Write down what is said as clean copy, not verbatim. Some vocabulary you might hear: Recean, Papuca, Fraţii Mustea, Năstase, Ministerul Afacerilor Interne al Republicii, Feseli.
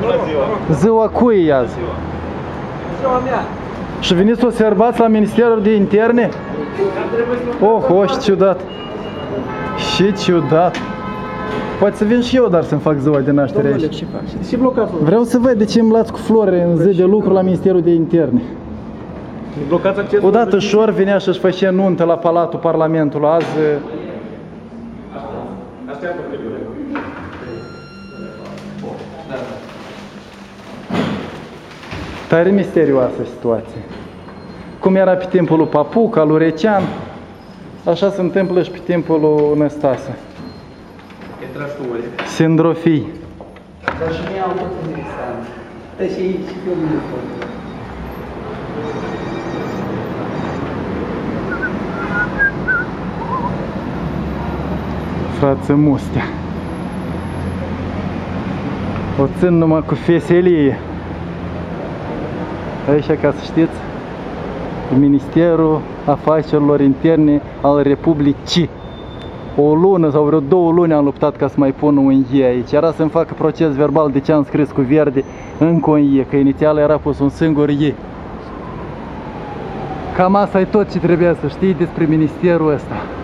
Bună ziua! Ziua cui e azi? Ziua mea! Și veniți o sărbați la Ministerul de Interne? Oh, și ciudat! Și ciudat! Poate să vin și eu, dar să-mi fac ziua de naștere aici. Domnule, ce faci? Ce blocați? Vreau să văd de ce îmi luați cu flore în zi de lucru la Ministerul de Interne. Odată șor venea și-și făcea nuntă la Palatul Parlamentului azi. Tare misterioasă situație. Cum era pe timpul lui Papuca, lui Recean, așa se întâmplă și pe timpul lui Năstase. Sindrofii. Dar și mie au fost interesant. Dar și aici pe uniformă. Fraţii Mustea. O țin numai cu Feseli. Aici, ca să știți, Ministerul Afacerilor Interne al Republicii. O lună sau vreo 2 luni am luptat ca să mai pun un E aici. Era să-mi facă proces verbal de ce am scris cu verde încă un E, că inițial era pus un singur E. Cam asta e tot ce trebuia să știi despre ministerul ăsta.